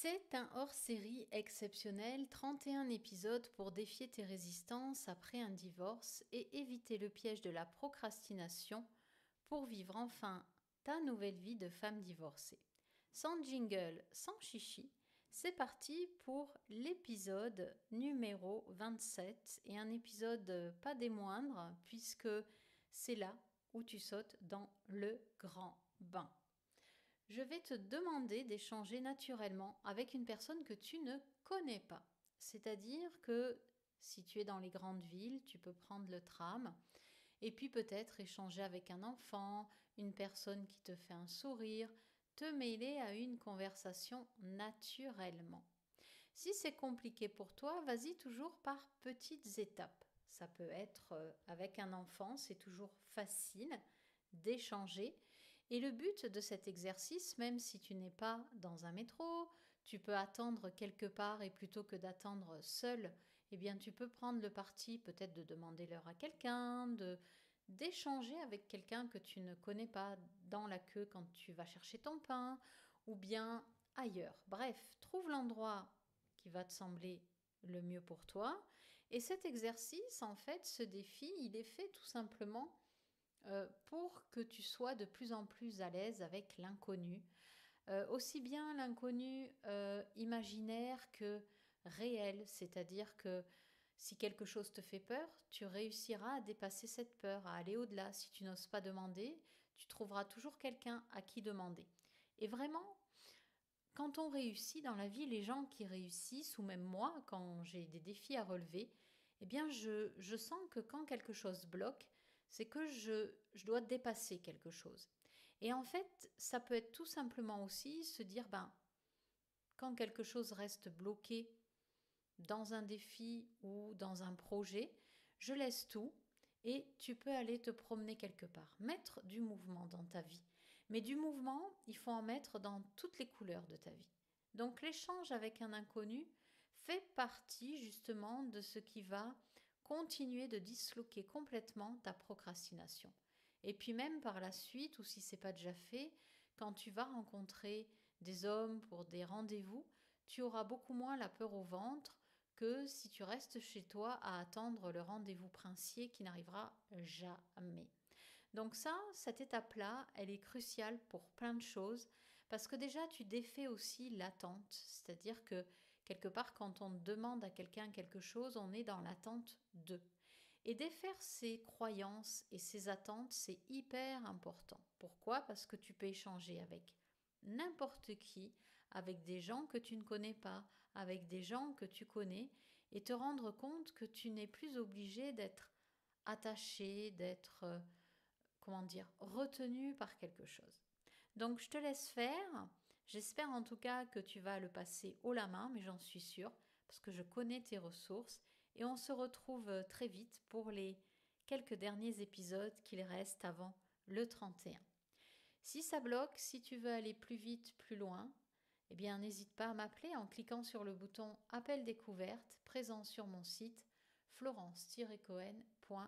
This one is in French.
C'est un hors-série exceptionnel, 31 épisodes pour défier tes résistances après un divorce et éviter le piège de la procrastination pour vivre enfin ta nouvelle vie de femme divorcée. Sans jingle, sans chichi, c'est parti pour l'épisode numéro 27 et un épisode pas des moindres puisque c'est là où tu sautes dans le grand bain. Je vais te demander d'échanger naturellement avec une personne que tu ne connais pas. C'est-à-dire que si tu es dans les grandes villes, tu peux prendre le tram et puis peut-être échanger avec un enfant, une personne qui te fait un sourire, te mêler à une conversation naturellement. Si c'est compliqué pour toi, vas-y toujours par petites étapes. Ça peut être avec un enfant, c'est toujours facile d'échanger. Et le but de cet exercice, même si tu n'es pas dans un métro, tu peux attendre quelque part et plutôt que d'attendre seul, eh bien tu peux prendre le parti peut-être de demander l'heure à quelqu'un, d'échanger avec quelqu'un que tu ne connais pas dans la queue quand tu vas chercher ton pain ou bien ailleurs. Bref, trouve l'endroit qui va te sembler le mieux pour toi. Et cet exercice, en fait, ce défi, il est fait tout simplement pour que tu sois de plus en plus à l'aise avec l'inconnu. Aussi bien l'inconnu imaginaire que réel, c'est-à-dire que si quelque chose te fait peur, tu réussiras à dépasser cette peur, à aller au-delà. Si tu n'oses pas demander, tu trouveras toujours quelqu'un à qui demander. Et vraiment, quand on réussit dans la vie, les gens qui réussissent, ou même moi, quand j'ai des défis à relever, eh bien je sens que quand quelque chose bloque, c'est que je dois dépasser quelque chose. Et en fait, ça peut être tout simplement aussi se dire, quand quelque chose reste bloqué dans un défi ou dans un projet, je laisse tout et tu peux aller te promener quelque part. Mettre du mouvement dans ta vie. Mais du mouvement, il faut en mettre dans toutes les couleurs de ta vie. Donc l'échange avec un inconnu fait partie justement de ce qui va continuer de disloquer complètement ta procrastination. Et puis même par la suite, ou si ce n'est pas déjà fait, quand tu vas rencontrer des hommes pour des rendez-vous, tu auras beaucoup moins la peur au ventre que si tu restes chez toi à attendre le rendez-vous princier qui n'arrivera jamais. Donc ça, cette étape-là, elle est cruciale pour plein de choses parce que déjà tu défais aussi l'attente, c'est-à-dire que quelque part, quand on demande à quelqu'un quelque chose, on est dans l'attente de. Et défaire ses croyances et ses attentes, c'est hyper important. Pourquoi ? Parce que tu peux échanger avec n'importe qui, avec des gens que tu ne connais pas, avec des gens que tu connais, et te rendre compte que tu n'es plus obligé d'être attaché, d'être, retenu par quelque chose. Donc, je te laisse faire. J'espère en tout cas que tu vas le passer haut la main, mais j'en suis sûre, parce que je connais tes ressources. Et on se retrouve très vite pour les quelques derniers épisodes qu'il reste avant le 31. Si ça bloque, si tu veux aller plus vite, plus loin, eh bien n'hésite pas à m'appeler en cliquant sur le bouton « Appel découverte » présent sur mon site florence-cohen.fr.